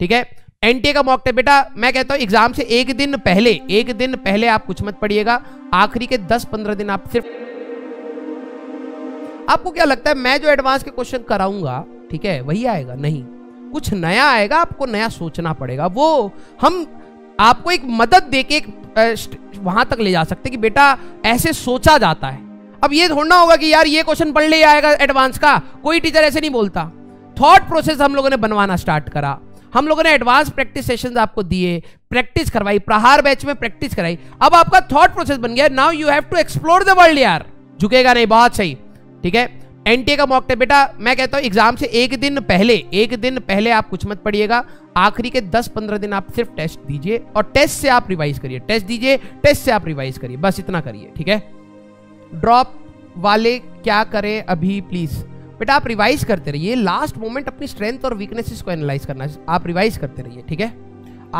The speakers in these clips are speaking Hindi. ठीक है। एनटीए का मॉक टेस्ट बेटा मैं कहता हूं एग्जाम से एक दिन पहले आप कुछ मत पढ़िएगा, आखिरी के 10-15 दिन आप सिर्फ, आपको क्या लगता है मैं जो एडवांस के क्वेश्चन कराऊंगा ठीक है वही आएगा? नहीं, कुछ नया आएगा, आपको नया सोचना पड़ेगा। वो हम आपको एक मदद देके एक वहां तक ले जा सकते हैं कि बेटा ऐसे सोचा जाता है। अब ये थोड़ा होगा कि यार ये क्वेश्चन पढ़ ले आएगा एडवांस का, कोई टीचर ऐसे नहीं बोलता। थॉट प्रोसेस हम लोगों ने बनवाना स्टार्ट करा, हम लोगों ने एडवांस प्रैक्टिस सेशंस आपको दिए, प्रैक्टिस करवाई, प्रहार बैच में प्रैक्टिस कराई। अब आपका थॉट प्रोसेस बन गया, now you have to explore the world यार, झुकेगा नहीं। बहुत सही, ठीक है। एनटीए का मॉक टेस्ट बेटा मैं कहता हूं एग्जाम से एक दिन पहले आप कुछ मत पढ़िएगा, आखिरी के 10-15 दिन आप सिर्फ टेस्ट दीजिए और टेस्ट से आप रिवाइज करिए, टेस्ट दीजिए, टेस्ट से आप रिवाइज करिए, बस इतना करिए, ठीक है। ड्रॉप वाले क्या करें अभी? प्लीज बेटा आप रिवाइज करते रहिए, लास्ट मोमेंट अपनी स्ट्रेंथ और वीकनेसेस को एनालाइज करना, आप रिवाइज करते रहिए, ठीक है।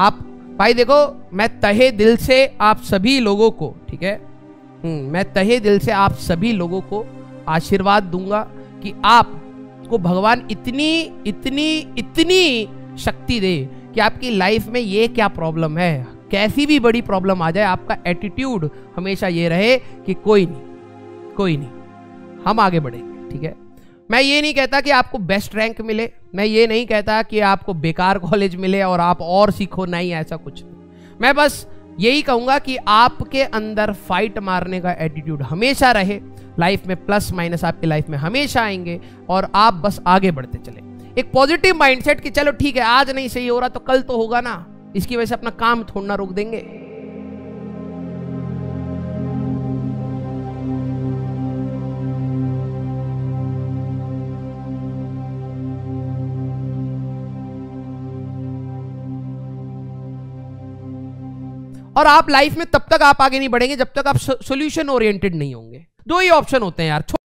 आप भाई देखो मैं तहे दिल से आप सभी लोगों को, ठीक है, मैं तहे दिल से आप सभी लोगों को आशीर्वाद दूंगा कि आप को भगवान इतनी इतनी इतनी शक्ति दे कि आपकी लाइफ में ये क्या प्रॉब्लम है, कैसी भी बड़ी प्रॉब्लम आ जाए, आपका एटीट्यूड हमेशा ये रहे कि कोई नहीं हम आगे बढ़ेंगे, ठीक है। मैं ये नहीं कहता कि आपको बेस्ट रैंक मिले, मैं ये नहीं कहता कि आपको बेकार कॉलेज मिले और आप और सीखो, नहीं, ऐसा कुछ नहीं। मैं बस यही कहूँगा कि आपके अंदर फाइट मारने का एटीट्यूड हमेशा रहे, लाइफ में प्लस माइनस आपकी लाइफ में हमेशा आएंगे और आप बस आगे बढ़ते चले। एक पॉजिटिव माइंडसेट कि चलो ठीक है आज नहीं सही हो रहा तो कल तो होगा ना, इसकी वजह से अपना काम थोड़ा रोक देंगे। और आप लाइफ में तब तक आप आगे नहीं बढ़ेंगे जब तक आप सॉल्यूशन ओरिएंटेड नहीं होंगे। दो ही ऑप्शन होते हैं यार।